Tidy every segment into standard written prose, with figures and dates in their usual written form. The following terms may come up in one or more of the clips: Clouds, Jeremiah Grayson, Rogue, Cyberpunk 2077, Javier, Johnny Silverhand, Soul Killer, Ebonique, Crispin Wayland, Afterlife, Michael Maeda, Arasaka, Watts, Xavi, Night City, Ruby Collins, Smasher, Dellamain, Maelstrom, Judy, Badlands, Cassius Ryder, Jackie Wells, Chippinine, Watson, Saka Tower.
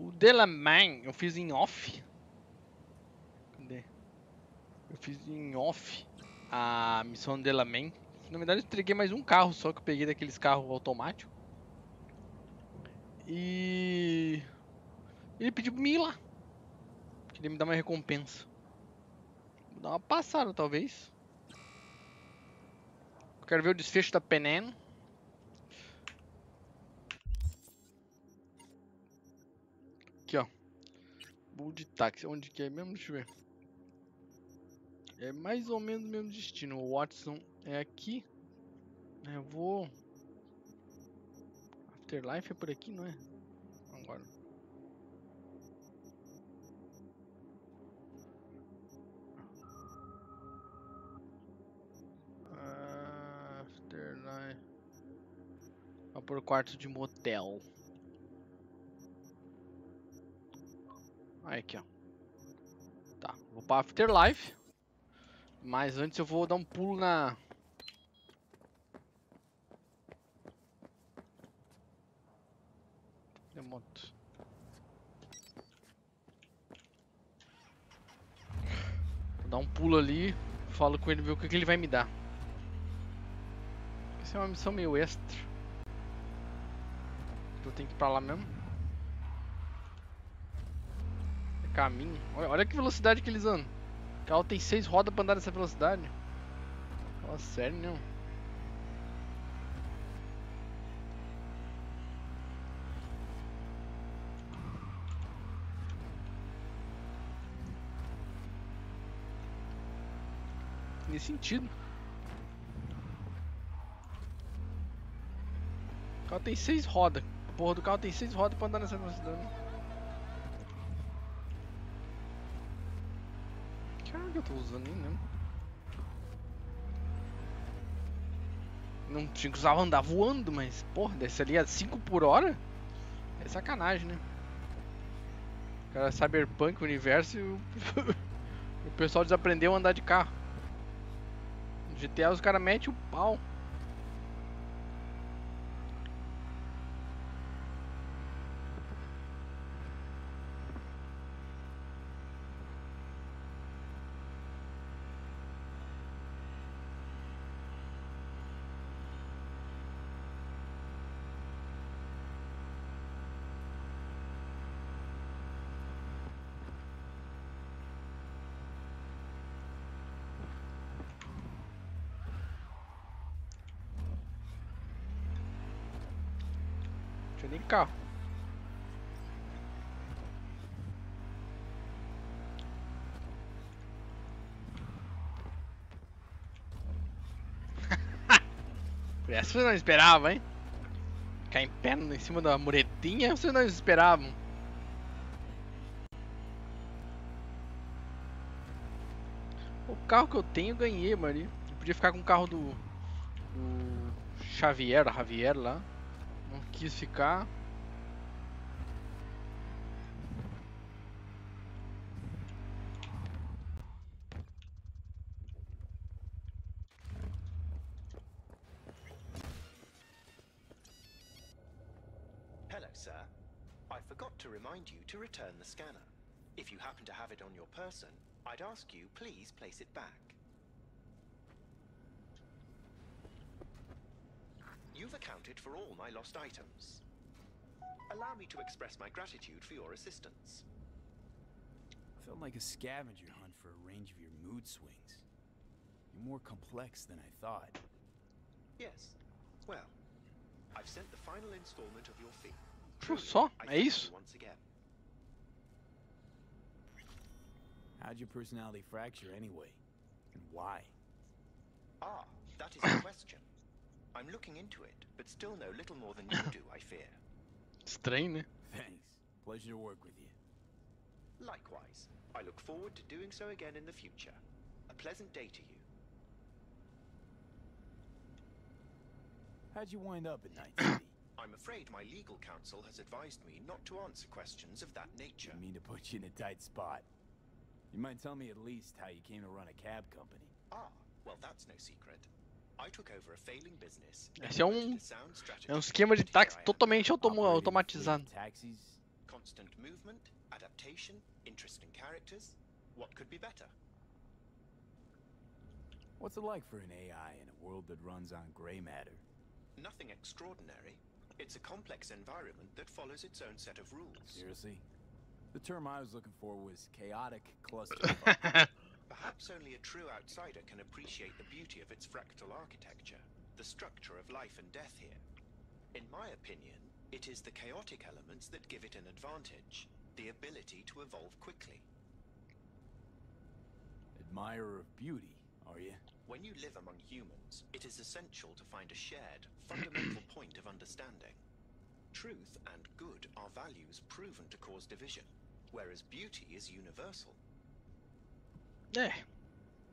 O Dellamain eu fiz em off. Cadê? Eu fiz em off a missão do Dellamain. Na verdade eu entreguei mais um carro só que eu peguei daqueles carros automáticos. E... ele pediu pra mim ir lá. Queria me dar uma recompensa. Vou dar uma passada talvez. Eu quero ver o desfecho da Penen. Aqui ó, voo de táxi, onde que é mesmo? Deixa eu ver. É mais ou menos o mesmo destino, o Watson é aqui. Eu vou... Afterlife é por aqui, não é? Agora. Afterlife... Vai por quarto de motel. Aí aqui ó. Tá, vou pra Afterlife. Mas antes eu vou dar um pulo na... Cadê a moto? Vou dar um pulo ali. Falo com ele, ver o que ele vai me dar. Essa é uma missão meio extra. Eu tenho que ir pra lá mesmo. Caminho. Olha, olha que velocidade que eles andam. O carro tem 6 rodas pra andar nessa velocidade. Nossa, sério, não. Nesse sentido. O carro tem 6 rodas. A porra do carro tem 6 rodas pra andar nessa velocidade. Né? Eu tô usando nem mesmo. Não tinha que usar andar voando, mas porra, desce ali a 5 por hora é sacanagem, né? O cara é Cyberpunk, universo e o... o pessoal desaprendeu a andar de carro. No GTA os caras metem o pau. Nem carro. Essa vocês não esperavam, hein? Ficar em pé em cima da muretinha, vocês não esperavam. O carro que eu tenho eu ganhei, mano. Eu podia ficar com o carro do Javier lá. Não quis ficar. Hello, sir. I forgot to remind you to return the scanner. If you happen to have it on your person, I'd ask you please place it back. You've accounted for all my lost items. Allow me to express my gratitude for your assistance. I felt like a scavenger hunt for a range of your mood swings. You're more complex than I thought. Yes. Well, I've sent the final installment of your fee. True, sir. Ace. Once again. How'd your personality fracture anyway? And why? Ah, that is the question. I'm looking into it, but still know little more than you do, I fear. Estranho, né? Thanks. Pleasure to work with you. Likewise. I look forward to doing so again in the future. A pleasant day to you. How'd you wind up at Night City? I'm afraid my legal counsel has advised me not to answer questions of that nature. I mean to put you in a tight spot. You might tell me at least how you came to run a cab company. Ah, well that's no secret. Esse é um esquema de táxi totalmente automatizado. constant movement, adaptation, interesting characters. What could be better? What's it like for an AI in a world that runs on gray matter? Nothing extraordinary. It's a complex environment that follows its own set of rules. Seriously? The term I was looking for was chaotic clusterfuck. Perhaps only a true outsider can appreciate the beauty of its fractal architecture, the structure of life and death here. In my opinion, it is the chaotic elements that give it an advantage, the ability to evolve quickly. Admirer of beauty, are you? When you live among humans, it is essential to find a shared, fundamental point of understanding. Truth and good are values proven to cause division, whereas beauty is universal. Yeah.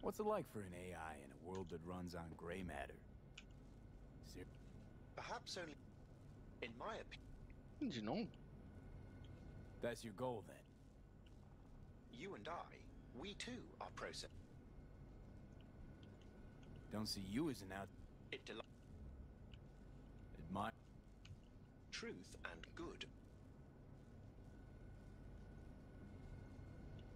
What's it like for an AI in a world that runs on gray matter? Perhaps only... In my opinion... Did you know? That's your goal, then? You and I, we too are process. Don't see you as an out... It delights... Admire... Truth and good.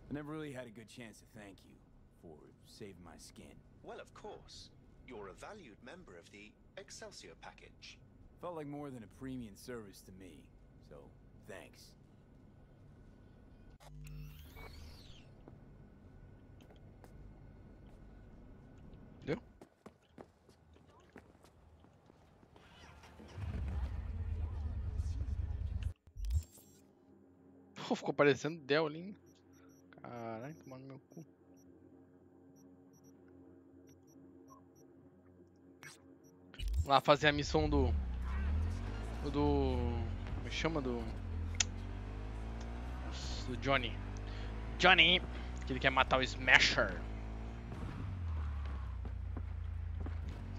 I never really had a good chance to thank you for saving my skin. Well, of course. You're a valued member of the Excelsior package. Felt like more than a premium service to me, so thanks. Yep. Oh, ficou parecendo Dellamain. Caralho, tomando meu cu. Vamos lá fazer a missão do... Como chama? Do Johnny. Johnny! Que ele quer matar o Smasher.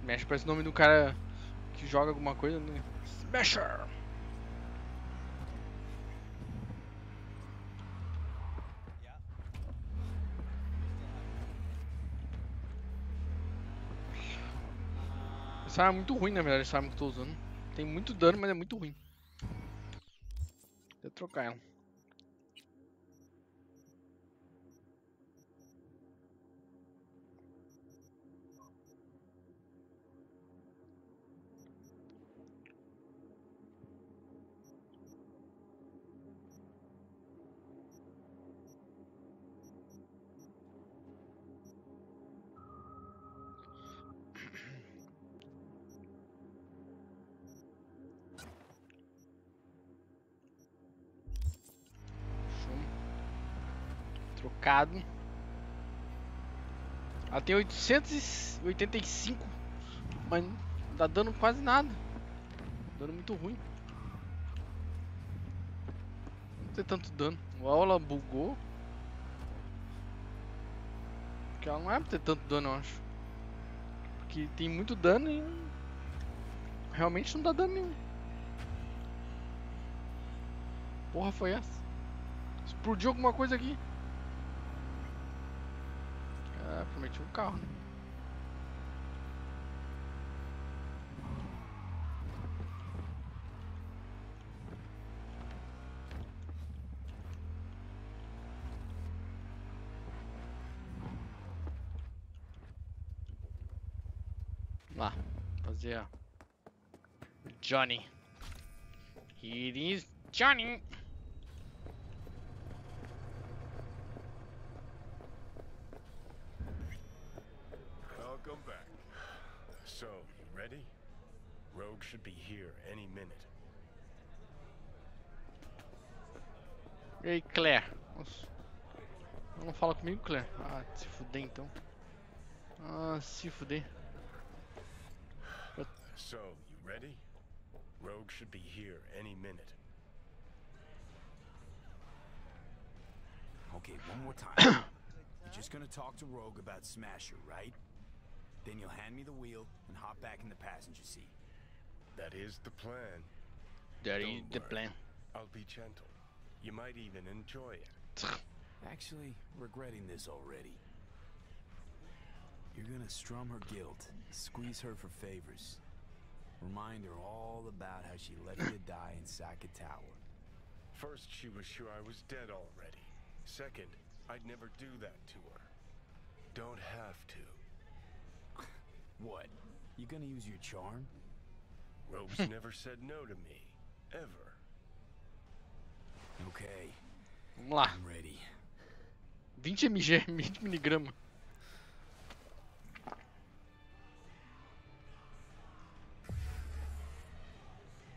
Smasher parece o nome do cara que joga alguma coisa, né? Smasher! Essa arma é muito ruim, na verdade, essa arma que eu tô usando. Tem muito dano, mas é muito ruim. Vou trocar ela. Ela tem 885, mas não dá dano quase nada. Dano muito ruim. Não tem tanto dano. O aula bugou. Porque ela não é pra ter tanto dano, eu acho. Porque tem muito dano e realmente não dá dano nenhum. Porra, foi essa? Explodiu alguma coisa aqui. Prometi um carro, né? Vamos lá, fazer Johnny. It is Johnny. Welcome back. So, you ready? Rogue should be here any minute. Ei, Claire. Nossa. Não fala comigo, Claire. Ah, se fuder então. Ah, se fuder. So, you ready? Rogue should be here any minute. Okay, one more time. You're just gonna talk to Rogue about Smasher, right? Then you'll hand me the wheel and hop back in the passenger seat. That is the plan. That is the plan. I'll be gentle. You might even enjoy it. Actually, regretting this already. You're gonna strum her guilt, squeeze her for favors. Remind her all about how she let you die in Saka Tower. First, she was sure I was dead already. Second, I'd never do that to her. Don't have to. What? You gonna use your charm? Rogue's never said no to me. Ever. Okay. Vamos lá. I'm ready. 20 mg, 20 miligramas.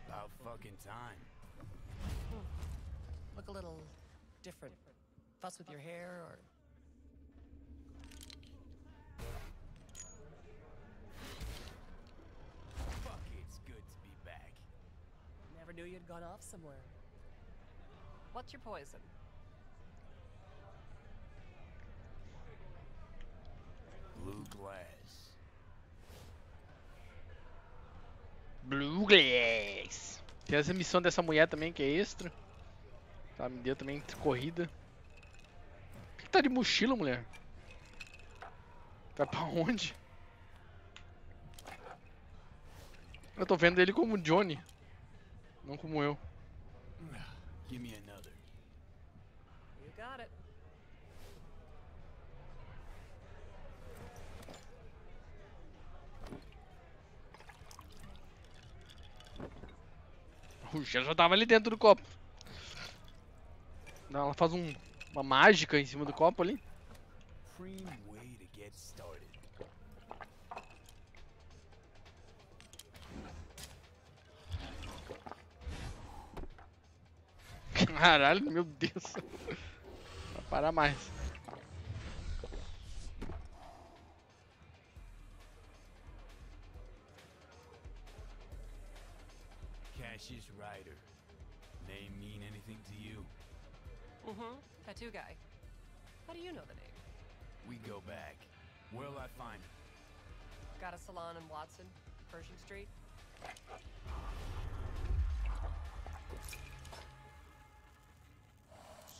About fucking time. Look a little different. Fuss with your hair or... Fuck, it's good to be back. Never knew you'd gone off somewhere. What's your poison? Blue glass. Blue glass. Tem essa missão dessa mulher também que é extra. Tá, me deu também corrida. Por que tá de mochila, mulher? Tá pra onde? Eu tô vendo ele como Johnny, não como eu. Give me another. You got it. O cheiro já tava ali dentro do copo. Ela faz uma mágica em cima do copo ali. Caralho, meu Deus. Vai parar mais. Cassius Ryder. Name mean anything to you? Mm-hmm. Tattoo guy. How do you know the name? We go back. Where'll I find it? Got a salon in Watson, Pershing Street.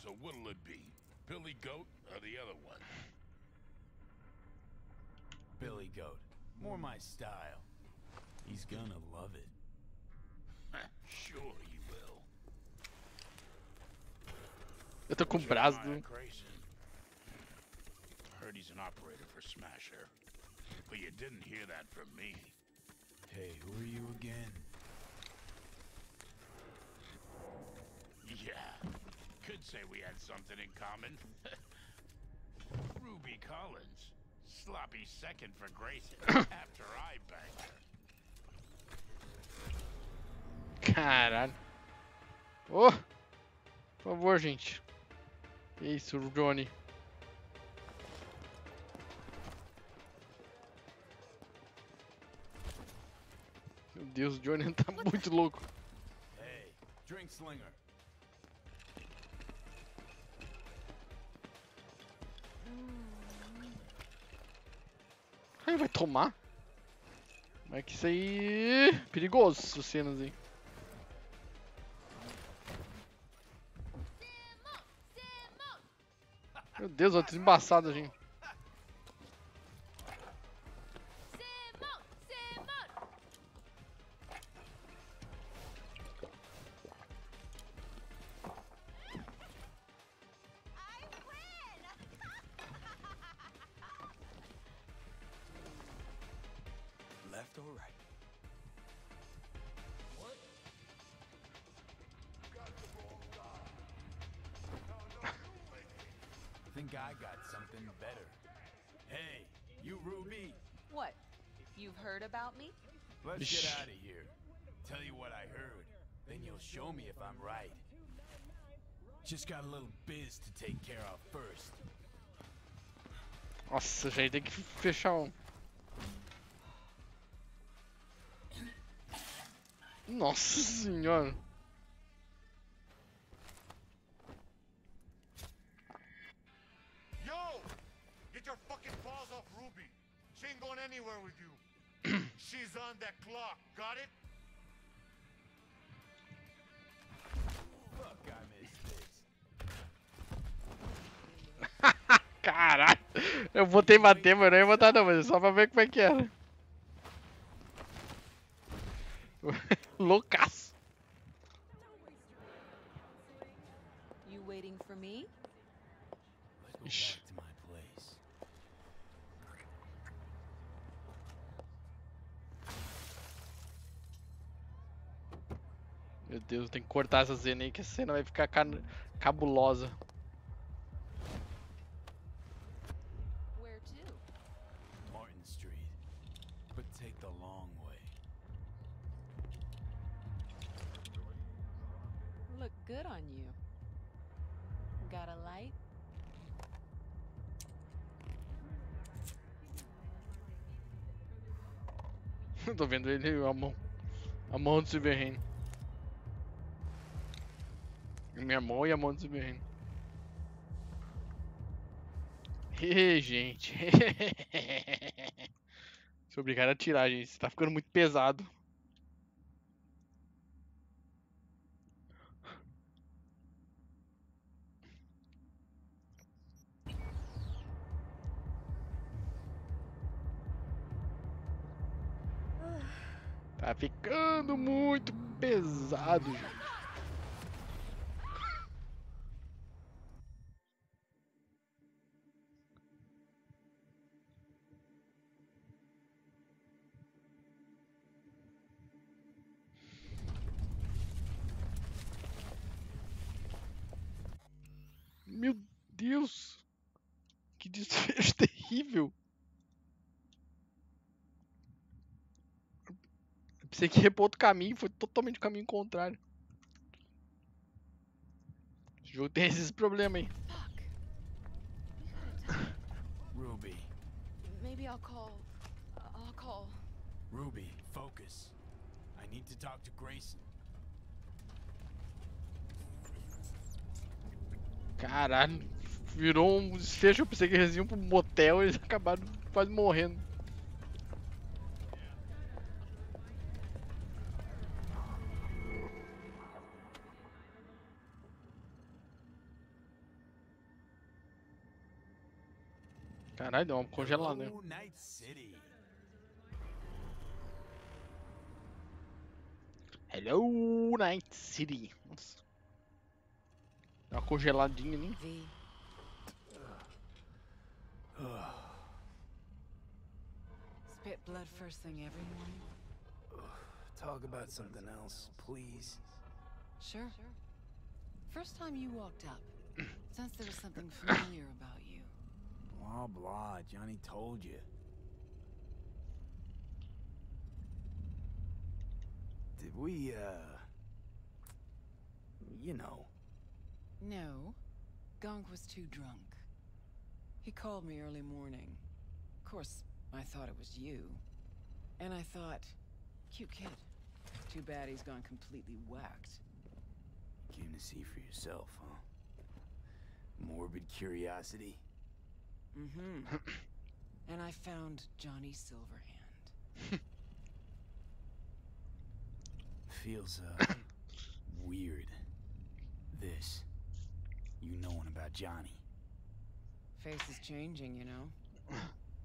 So what'll it be? Billy Goat or the other one? Billy Goat. More my style. He's gonna love it. Sure he will. Eu tô com braço. Heard he's an operator for Smasher. But you didn't hear that from me. Hey, who are you again? Yeah. Could say we had something in common. Ruby Collins, sloppy second for Grayson after I banged her. Caralho. Oh, por favor, gente. Que isso, Johnny? Meu Deus, o Johnny tá muito louco. Hey, drink slinger. Ai, vai tomar? Como é que isso aí... Perigoso, essas cenas aí. Meu Deus, olha, desembaçado, gente. About me? Let's get out of here. Tell you what I heard, then you'll show me if I'm right. Just got a little biz to take care of first. Nossa, gente, tem que fechar Nossa senhora. Yo! Get your fucking balls off Ruby. She ain't going anywhere with you. She's on that clock, got it? Fuck, I missed this. Caralho, eu botei bater, mas não ia botar não, mas só pra ver como é que era. Loucaço. You waiting for me? Let's go back to my place. Meu Deus, tem que cortar essa cena aí, que essa cena vai ficar cabulosa. Where to? Martin Street, but take the long way. Look good on you. Got a light? Tô vendo ele a mão do Silverhand. Minha mão e a mão do Silverhand. E gente. Sou obrigado a tirar, gente. Você tá ficando muito pesado. Tá ficando muito pesado, gente. Meu Deus, que desfecho terrível. Pensei que ia para outro caminho, foi totalmente o caminho contrário. Esse jogo tem esses problemas aí. Ruby. Maybe I'll call. Ruby, focus. I need to talk to Grayson. Caralho, virou um desfecho. Eu pensei que eles iam pro motel e eles acabaram quase morrendo. Caralho, deu uma congelada, né? Night City. Hello, Night City. Nossa. Tá congeladinha ali. Spit blood first thing every morning. Talk about something else, please. Sure. First time you walked up, since there was something familiar about you. Blah blah. Johnny told you. Did we you know? No, Gonk was too drunk. He called me early morning. Of course, I thought it was you. And I thought, cute kid. Too bad he's gone completely whacked. Came to see for yourself, huh? Morbid curiosity. Mm-hmm. And I found Johnny Silverhand. Feels, weird. This. You knowing about Johnny. Face is changing, you know.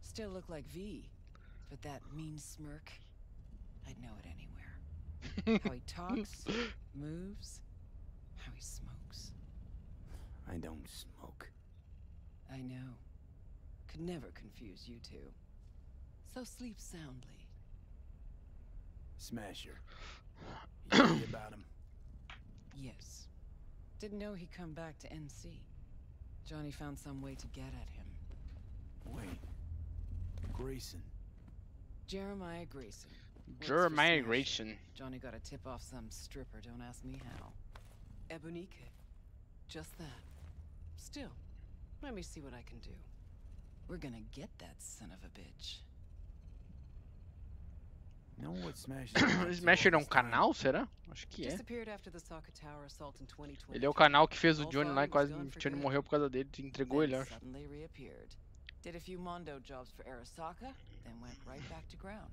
Still look like V, but that mean smirk, I'd know it anywhere. How he talks, moves, how he smokes. I don't smoke. I know. Could never confuse you two. So sleep soundly. Smasher. You heard about him? Yes. Didn't know he'd come back to NC. Johnny found some way to get at him. Wait. Grayson. Jeremiah Grayson. Jeremiah Grayson. Johnny got a tip off some stripper, don't ask me how. Ebonique. Just that. Still, let me see what I can do. We're gonna get that son of a bitch. Não, Smasher é canal, será? Acho que é. Ele é o canal que fez o Johnny lá e quase o Johnny morreu por causa dele, entregou ele, acho. Did a few mondo jobs for Arasaka, then went right back to ground.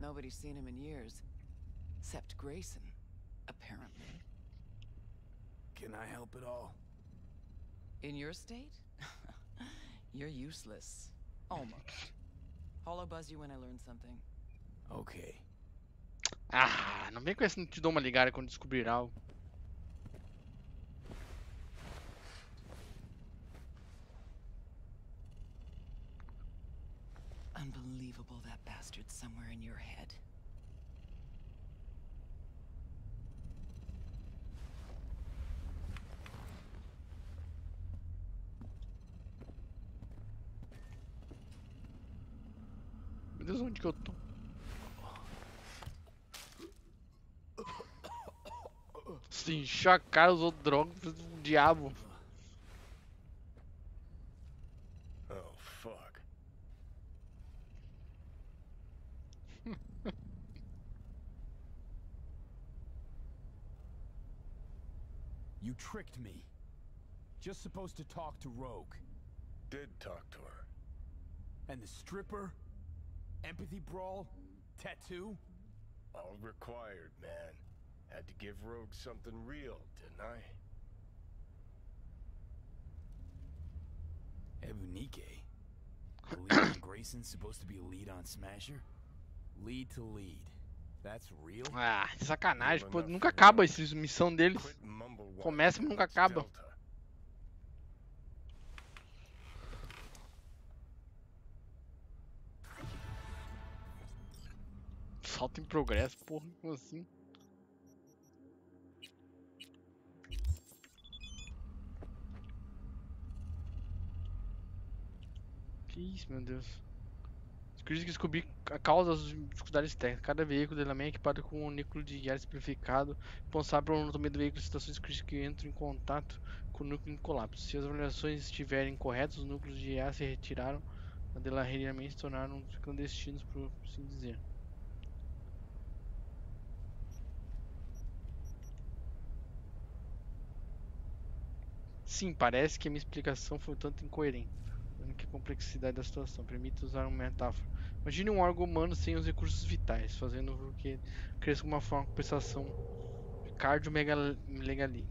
Nobody's seen him in years, except Grayson, apparently. Can I help at all? In your state? You're useless. Almost. I'll buzz you when I learn something. Ok. Ah, não vem com essa, não te dou uma ligada quando descobrir algo. Unbelievable, that bastard's somewhere in your head. Me dá onde que eu tô? Se inchou a cara, usou droga, fez um diabo. You tricked me. Just supposed to talk to Rogue. Did talk to her. And the stripper? Empathy brawl? Tattoo? All required, man. Had to give Rogue something real, didn't I? Ebonique? Believe Grayson's supposed to be a lead on Smasher? Lead to lead. That's real? Ah, sacanagem, pô, nunca acaba essa missão deles. Começa, mas nunca acaba. Salto em progresso, porra, como assim? Que isso, meu Deus. Crise que descobri a causa das dificuldades técnicas. Cada veículo Dellamain é equipado com um núcleo de ar simplificado, responsável pela autonomia do veículo em situações críticas que entram em contato com o núcleo em colapso. Se as avaliações estiverem corretas, os núcleos de ar se retiraram, a Dellamain se tornaram clandestinos, por assim dizer. Sim, parece que a minha explicação foi um tanto incoerente. Que a complexidade da situação permite usar uma metáfora. Imagine um órgão humano sem os recursos vitais, fazendo com que cresça uma forma de compensação cardiomegalia.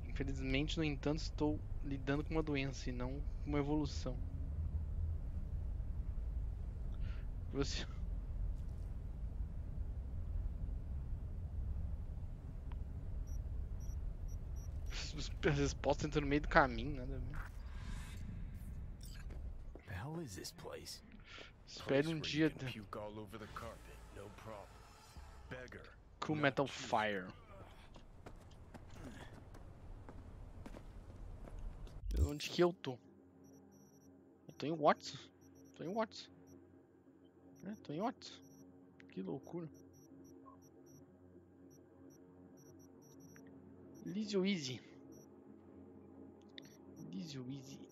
Infelizmente, no entanto, estou lidando com uma doença e não com uma evolução. Você... As respostas entram no meio do caminho, nada a ver. What is this place? Espere um dia. Cool Metal Fire. Onde que eu tô? Eu tô em Watts. Tô em Watts. É, tô em Watts. Que loucura. Lizio Easy. Lizio Easy.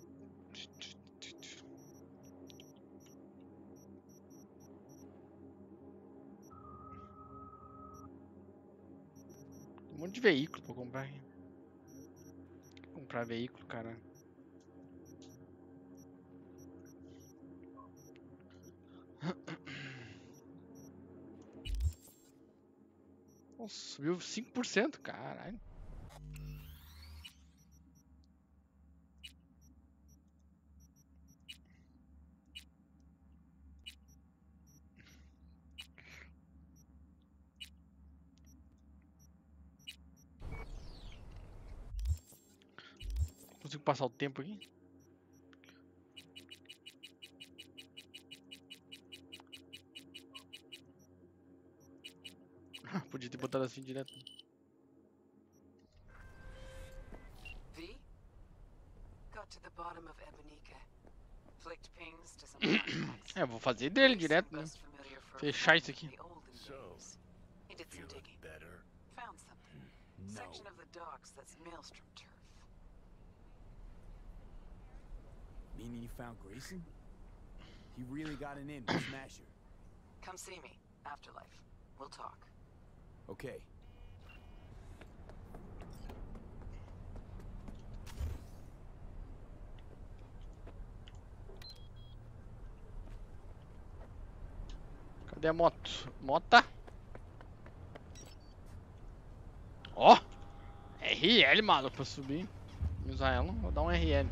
Um monte de veículo pra comprar. Comprar veículo, cara. Nossa, subiu 5%, caralho. Passar o tempo aqui. Podia ter botado assim direto. V got to the bottom of Ebonique. Flicked pings to some contacts. É, vou fazer dele direto, né? Fechar isso aqui. He did some digging. Found something. Section of the docks that's Maelstrom turf. Meaning you found Grayson? He really got an in with Smasher. Come see me, Afterlife. We'll talk. Okay. Cadê a moto? Mota? Ó! RL, mano, pra subir. Vou usar ela, vou dar um RL.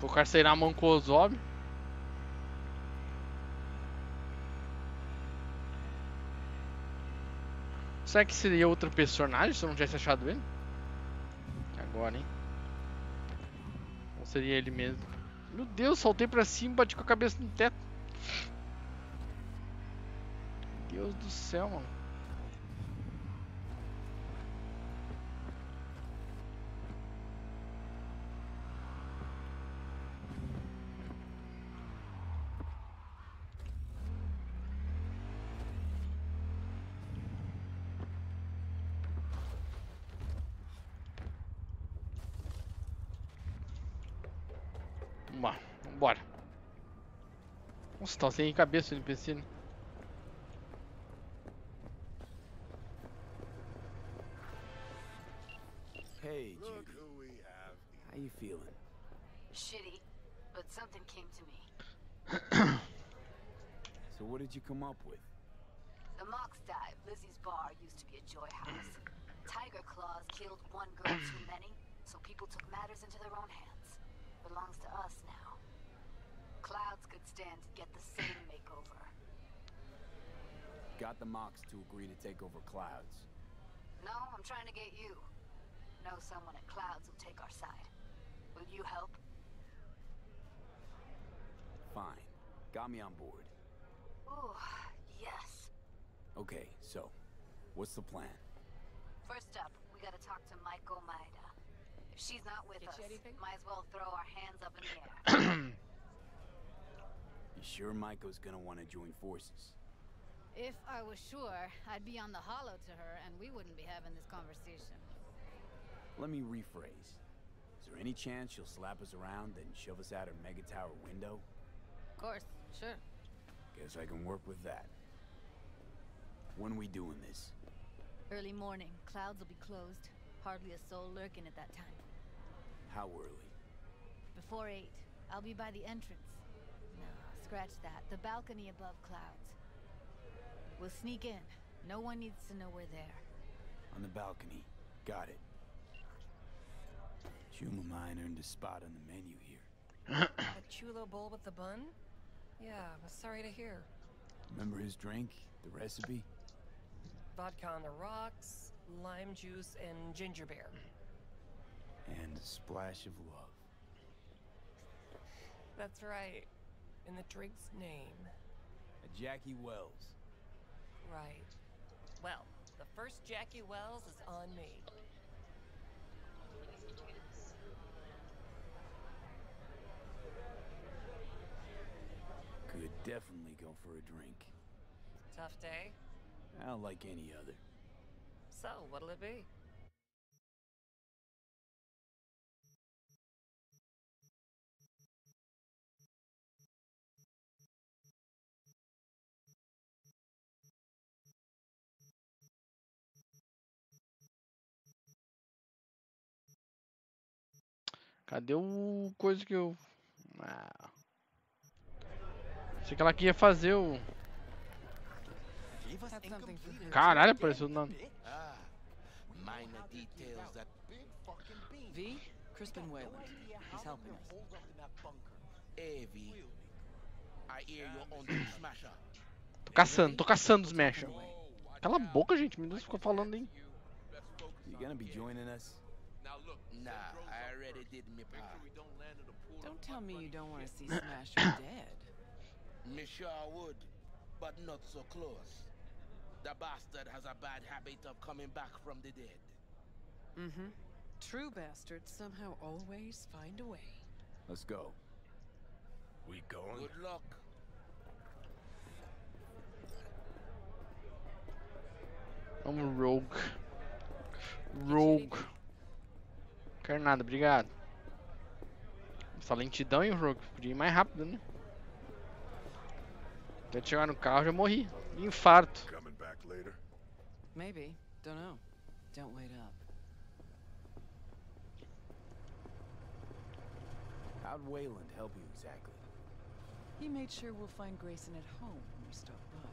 Vou carcerar a mão com o Xavi. Será que seria outro personagem se eu não tivesse achado ele? Agora, hein? Não seria ele mesmo. Meu Deus, saltei pra cima e bati com a cabeça no teto. Deus do céu, mano. Bora. Nossa, tá sem cabeça o NPC, né? Hey, Judy. How you feeling? Shitty, but something came to me. So what did you come up with? The Mox died. Lizzie's bar used to be a joy house. Tiger Claws killed one girl too many, so people took matters into their own hands. Belongs to us now. Clouds could stand to get the same makeover. Got the Mox to agree to take over Clouds. No, I'm trying to get you. Know someone at Clouds will take our side. Will you help? Fine. Got me on board. Ooh, yes. Okay, so, what's the plan? First up, we gotta talk to Michael Maeda. If she's not with us, might as well throw our hands up in the air. You sure Maiko's gonna want to join forces? If I was sure, I'd be on the hollow to her and we wouldn't be having this conversation. Let me rephrase. Is there any chance she'll slap us around and shove us out her mega tower window? Of course, sure. Guess I can work with that. When are we doing this? Early morning. Clouds will be closed. Hardly a soul lurking at that time. How early? Before 8. I'll be by the entrance. Scratch that. The balcony above Clouds. We'll sneak in. No one needs to know we're there. On the balcony. Got it. Chuma mine earned a spot on the menu here. A chulo bowl with the bun? Yeah, I was sorry to hear. Remember his drink? The recipe? Vodka on the rocks, lime juice, and ginger beer. And a splash of love. That's right. In the drink's name. A Jackie Wells. Right. Well, the first Jackie Wells is on me. Could definitely go for a drink. Tough day? Not like any other. So, what'll it be? Cadê o coisa que eu... Ah. Achei que ela queria fazer o... Caralho, apareceu o nome. V, Crispin Wayland. He's helping us. Hey, V. I hear you're on the Smasher. Tô caçando os Smasher. Cala a boca, gente. Meu Deus, ficou falando, hein. You're gonna be joining us? Nah, I already did my part. Don't tell me you don't want to see Smasher dead. Me sure I would, but not so close. The bastard has a bad habit of coming back from the dead. Mm-hmm. True bastards somehow always find a way. Let's go. We going? Good luck. I'm a rogue. Rogue. Não quero nada, obrigado. Essa lentidão, hein, Rogue? Podia ir mais rápido, né? Até chegar no carro já morri. Infarto. Coming back later. Maybe. Don't know. Don't wait up. How'd Wayland help you exactly? He made sure we'll find Grayson at home when we stop by.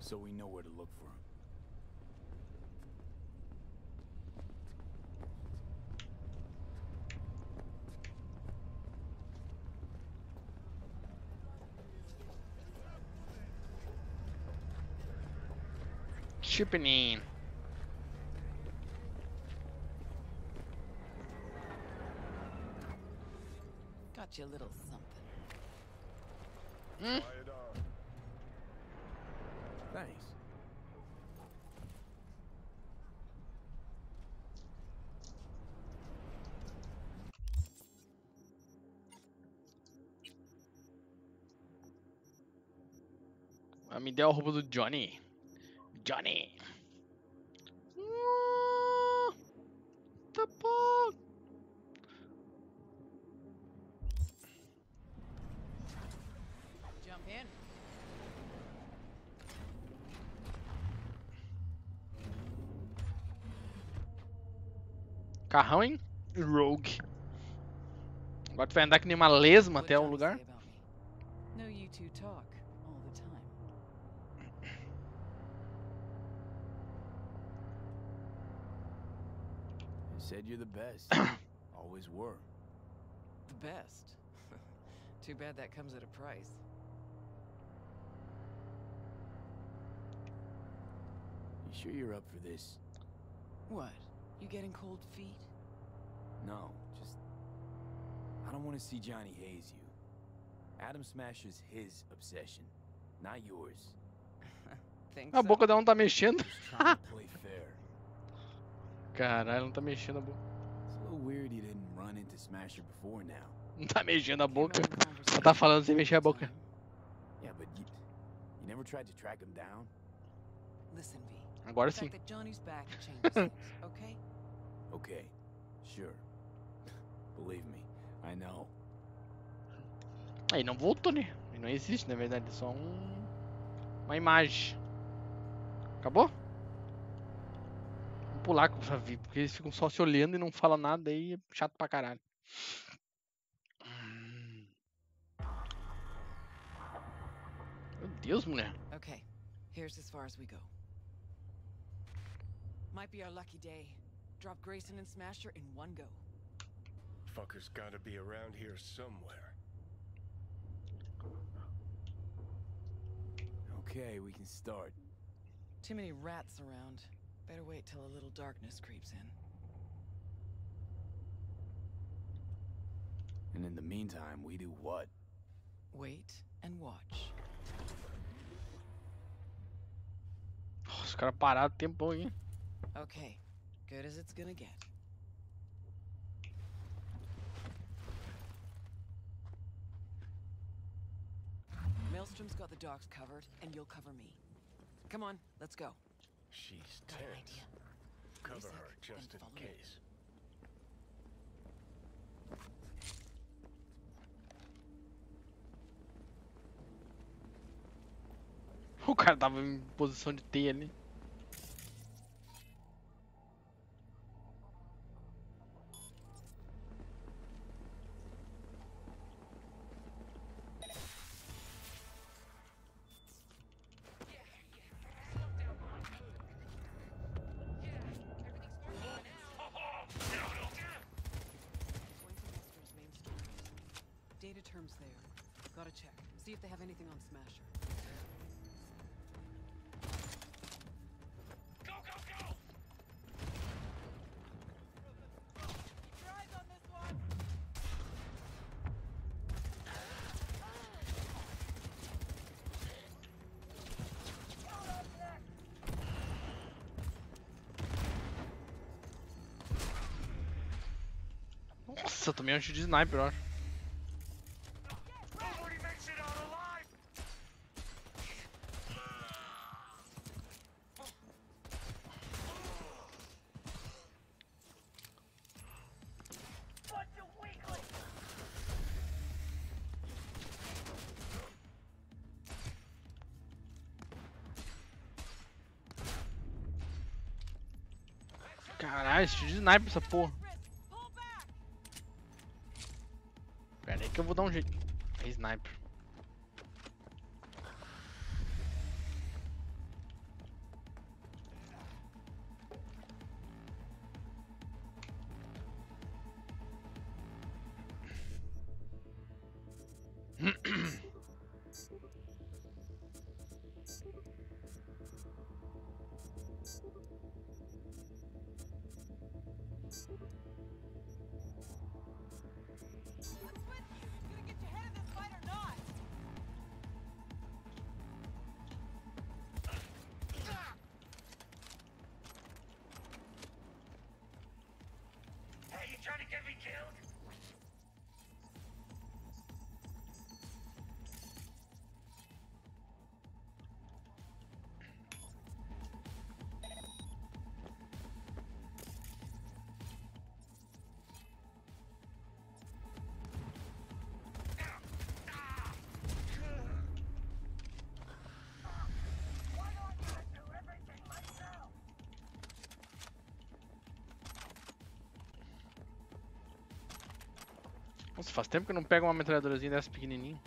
So we know where to look for him. Chippinine. Got you a little something. Mm. Thanks. Am ideal a roupa do Johnny. Johnny. Tá bom. Jump in. Carrão, hein? Rogue. Agora tu vai andar que nem uma lesma até o lugar. No, you two talk. Said you're the best. Always were. The best? Too bad that comes at a price. You sure you're up for this? What? You getting cold feet? No, just... I don't want to see Johnny haze you. Adam Smasher's his obsession, not yours. Thanks. A boca da um tá mexendo. Caralho, não tá mexendo a boca. Não tá mexendo a boca. Ela tá falando sem mexer a boca. Agora sim. Okay. Sure. Believe me. I know. Aí não voltou, né? Ele não existe, na verdade, é só uma imagem. Acabou? Pular com o Xavi, porque eles ficam só se olhando e não falam nada, aí é chato pra caralho. Meu Deus, mulher. Okay, here's as far as we go. Might be our lucky day. Drop Grayson and Smasher in one go. Fucker's gotta be around here somewhere. Okay, we can start. Too many rats around. Better wait till a little darkness creeps in. And in the meantime, we do what? Wait and watch. Oh, os caras pararam o tempo, hein? Okay, good as it's gonna get. Maelstrom's got the docks covered, and you'll cover me. Come on, let's go. She's tense. Cover her just in case. O cara tava em posição de T ali. Nossa, tomei um tiro de sniper, ó. Caralho, tiro de sniper essa porra. Que eu vou dar um jeito. É sniper. Nossa, faz tempo que eu não pego uma metralhadorazinha dessa pequenininha.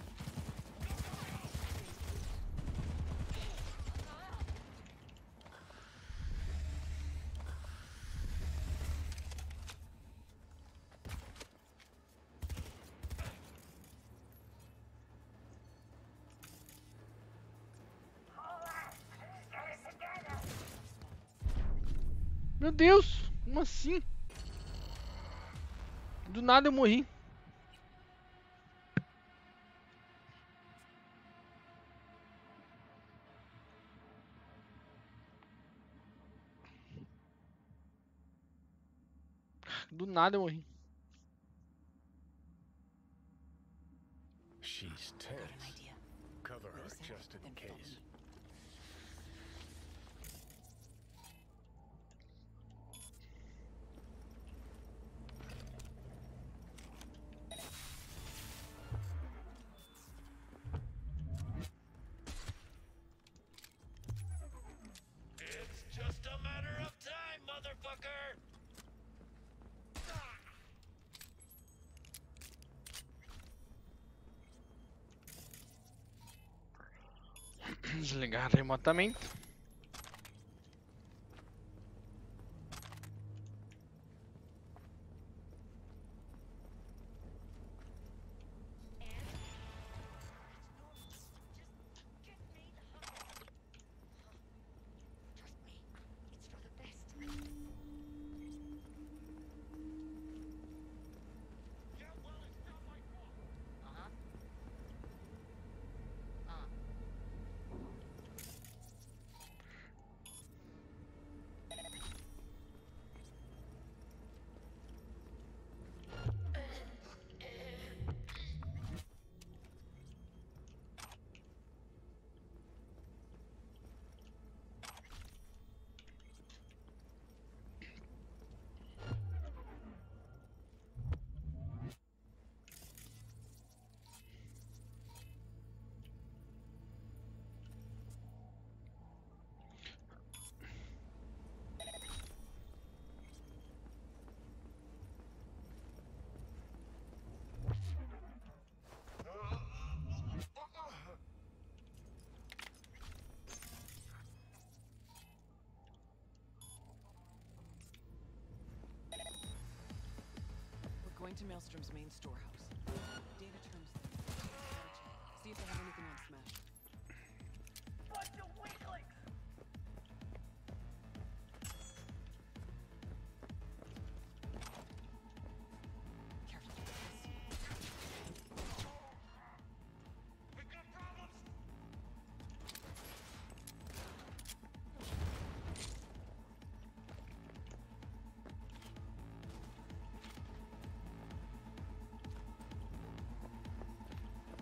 Meu Deus, como assim? Do nada eu morri. Do nada eu morri. She's tense. Cover her just in case. Desligar remotamente. Going to Maelstrom's main storehouse. Data terms. See if they have anything on Smash. Bunch of weaklings!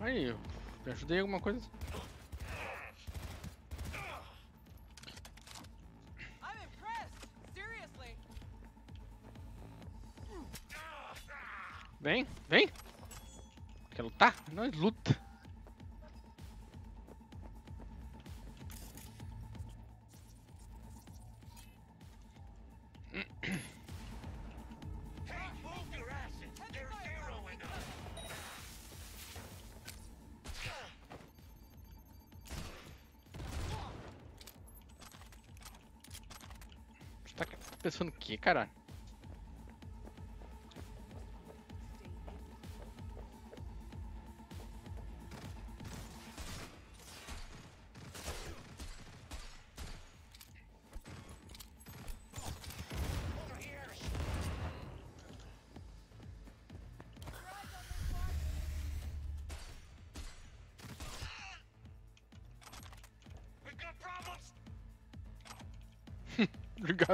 Aí, eu te ajudei alguma coisa? Vem, vem! Quer lutar? Não, luta! Pensando o que, caralho?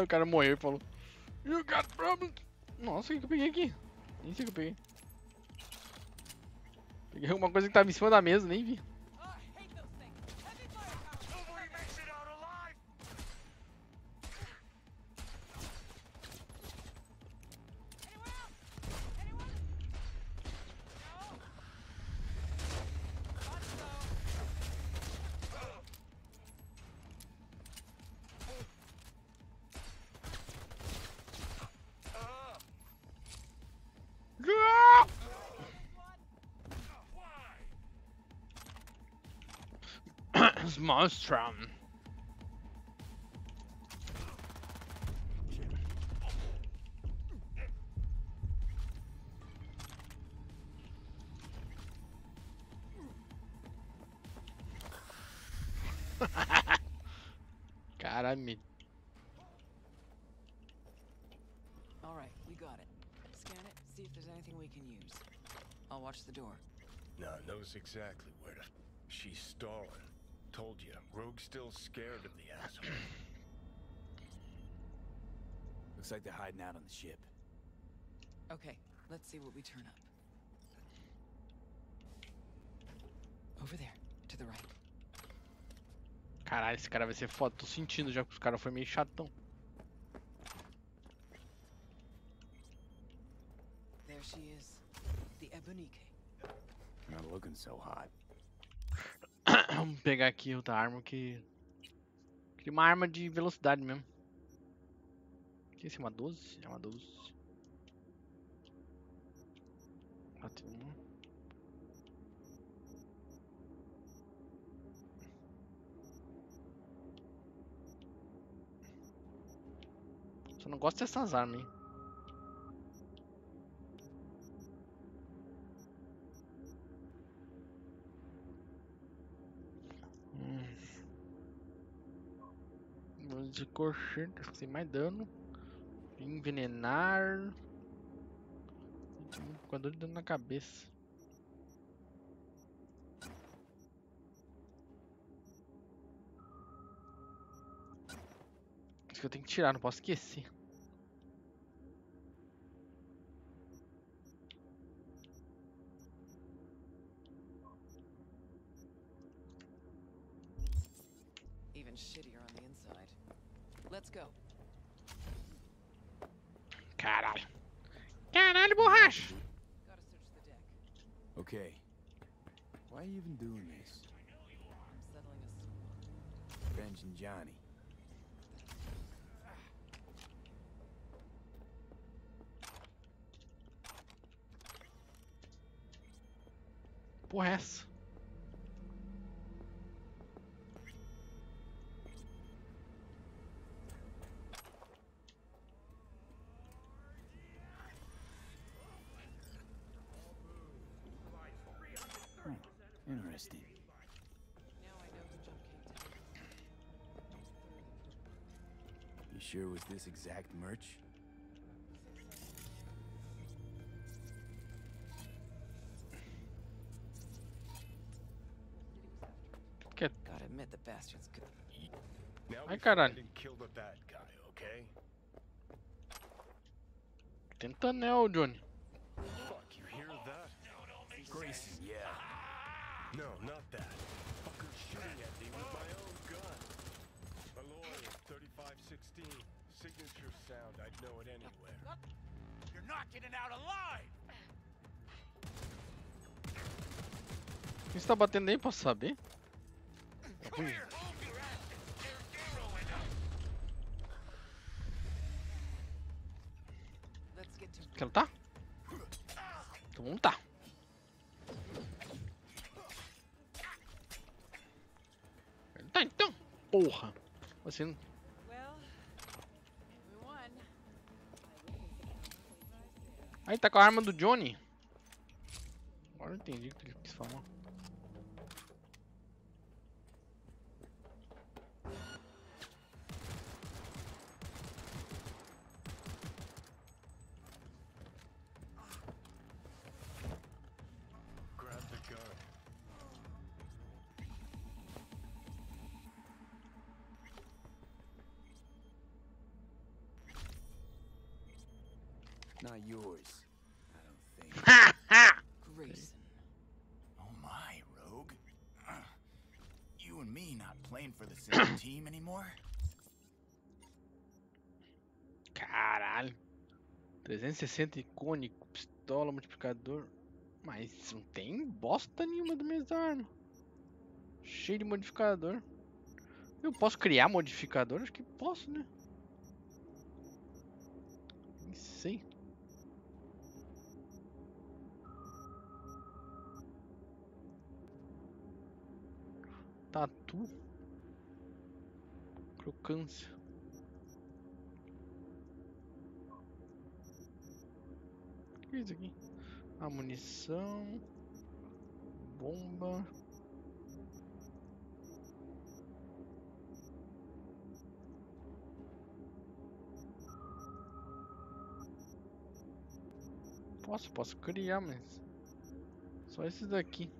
O cara morreu e falou: "You got problems." Nossa, o que eu peguei aqui? Nem sei o que eu peguei. Peguei alguma coisa que tava em cima da mesa, nem vi. loves Maelstrom. I mean, all right, we got it. Scan it, see if there's anything we can use. I'll watch the door. Now knows exactly where to. She's stalling. Told you, Rogue's still scared of the asshole. Looks like they're hiding out on the ship. Okay, let's see what we turn up. Over there, to the right. Caralho, esse cara vai ser foda. Tô sentindo já que os caras foi meio chatão. There she is, the Ebonique. Not looking so hot. Vamos pegar aqui outra arma que... Queria uma arma de velocidade mesmo. Que esse é uma 12? É uma 12. Bateu uma. Só não gosto dessas armas, hein? Vou descorcher, acho que tem mais dano. Envenenar. Com a dor de dano na cabeça. Que eu tenho que tirar, não posso esquecer. Even shittier on the inside. Let's go. Caralho. Caralho, borracha. Gotta search the deck. Okay. Why are you even doing this? I'm settling us. Revenge and Johnny. Porra é essa? Interesting. You sure was this exact merch? The bastards could. Now we didn't kill the bad guy, okay? Tenta now, Johnny. Fuck, you hear that? Grayson, yeah. No, not that. Fucker shooting at me with my own gun. A lawyer, 3516. Signature sound, I'd know it anywhere. You're not getting out alive! Quem está batendo aí, posso saber? Quer lutar? Então vamos lutar. Tá então, porra. Você não... Aí tá com a arma do Johnny. Agora eu entendi o que ele quis falar. Not yours, I don't think. Ha ha! Grayson. Oh my, Rogue. You and me not playing for the same team anymore? Caralho. 360 icônico, pistola, multiplicador. Mas não tem bosta nenhuma do mesmo arma. Cheio de modificador. Eu posso criar modificador? Acho que posso, né? Nem sei. tatu. Crocância. O que é isso aqui? A munição. Bomba. Posso criar, mas... Só esses daqui.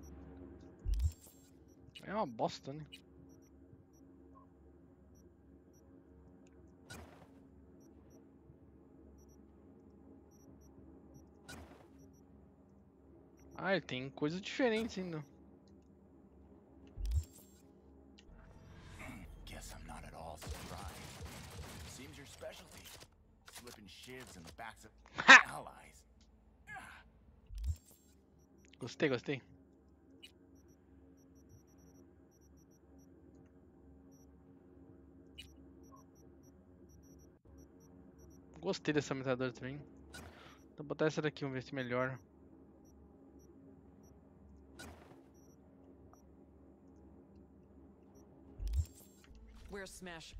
É uma bosta, né? Ah, ele tem coisa diferente ainda. Guess I'm not at all surprised. Seems your specialty. Slipping shivs in the backs of allies. Gostei, gostei. Gostei dessa metralhadora também. Vou botar essa daqui, vamos ver se melhora. Where's Smasher?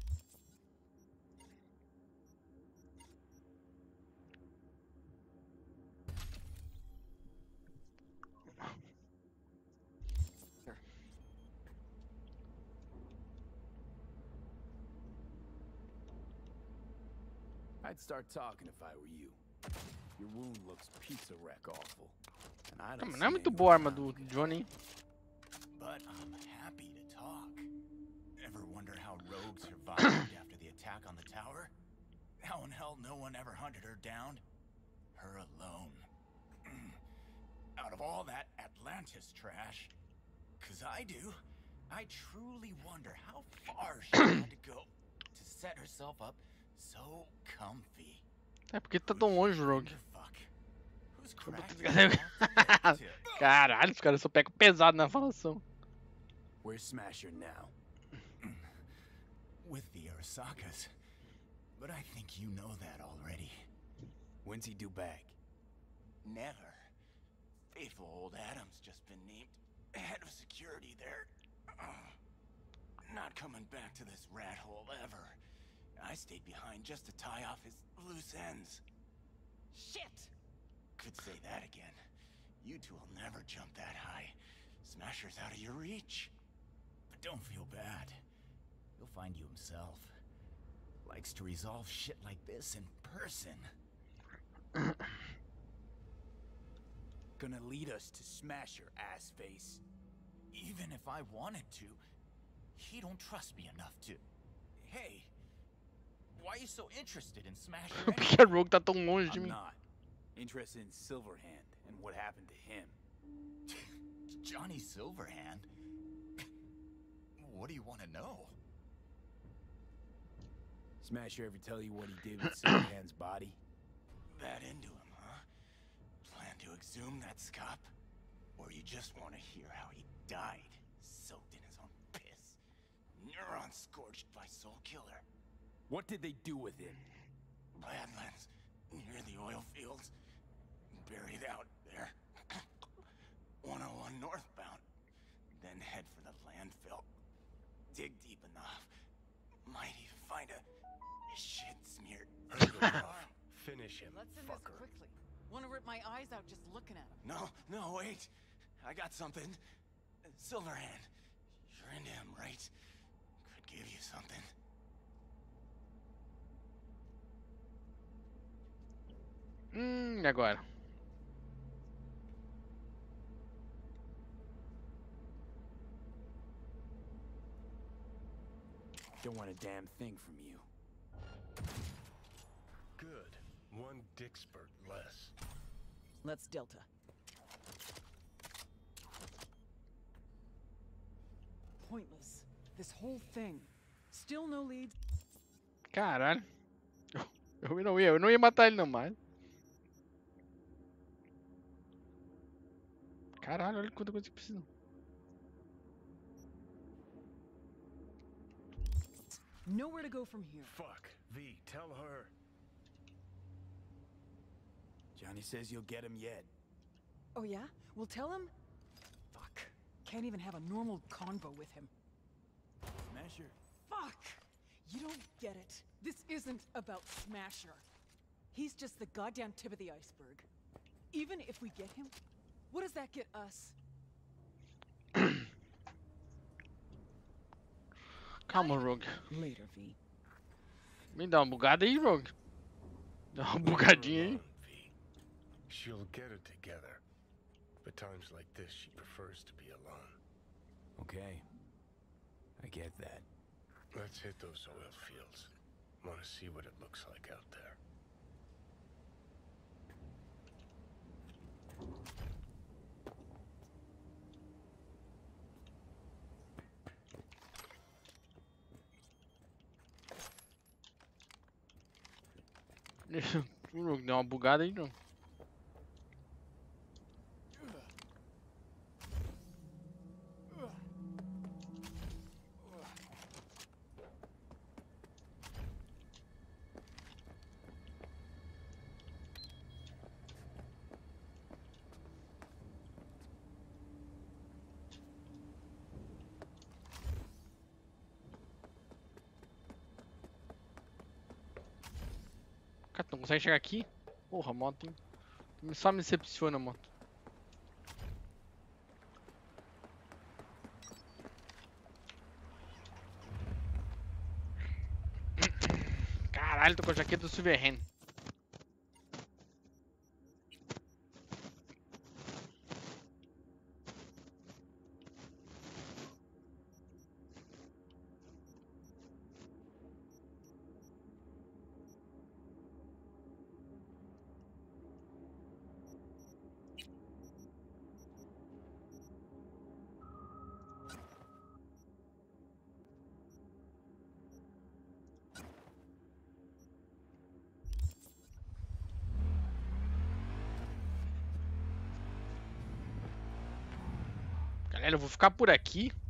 I'd start talking if I were you. Your wound looks pizza wreck awful. And I don't know. Não é muito boa a arma do Johnny. But I'm happy to talk. Ever wonder how Rogue survived after the attack on the tower? How in hell no one ever hunted her down? Her alone. Out of all that Atlantis trash, cause I do, I truly wonder how far she had to go to set herself up. So comfy. É porque tá tão longe o Rogue. Caralho, os caras só pegam pesado na falação. Where's Smasher now? With the Arasakas. But I think you know that already. When's he due back? Never. Faithful old Adam's just been named head of security there. Not coming back to this rat hole ever. I stayed behind just to tie off his loose ends. Shit! Could say that again. You two will never jump that high. Smasher's out of your reach. But don't feel bad. He'll find you himself. Likes to resolve shit like this in person. Gonna lead us to Smasher, assface. Even if I wanted to, he don't trust me enough to... Hey! Why are you so interested in Smasher? I'm not interested in Silverhand and what happened to him. Johnny Silverhand? What do you want to know? Smasher ever tell you what he did with Silverhand's body? That into him, huh? Plan to exhume that scop? Or you just want to hear how he died, soaked in his own piss? Neurons scorched by Soul Killer. What did they do with it? Badlands, near the oil fields. Buried out there. 101 northbound. Then head for the landfill. Dig deep enough. Might even find a shit smeared. Finish him, let's fucker. Quickly. Wanna rip my eyes out just looking at him. No, wait. I got something. Silverhand. You're into him, right? Could give you something. E agora? Don't want a damn thing from you. Good. One dickspert less. Let's Delta. Pointless. This whole thing. Still no lead. Caralho. Eu não ia matar ele não mais. Caralho, olha quanta coisa que precisa. Nowhere to go from here. Fuck. V, tell her. Johnny says you'll get him yet. Oh yeah? We'll tell him? Fuck. Can't even have a normal convo with him. Smasher. Fuck! You don't get it. This isn't about Smasher. He's just the goddamn tip of the iceberg. Even if we get him, what does that get us? Calma, Rogue. Later, V. Me dá uma bugada aí, Rogue. Dá uma bugadinha aí. She'll get it together. But times like this, she prefers to be alone. Okay. I get that. Let's hit those oil fields. Want to see what it looks like out there. Deu uma bugada aí, não. Não consegue chegar aqui? Porra, moto, hein? Só me decepciona, moto. Caralho, tô com a jaqueta do Silverhand. Eu vou ficar por aqui.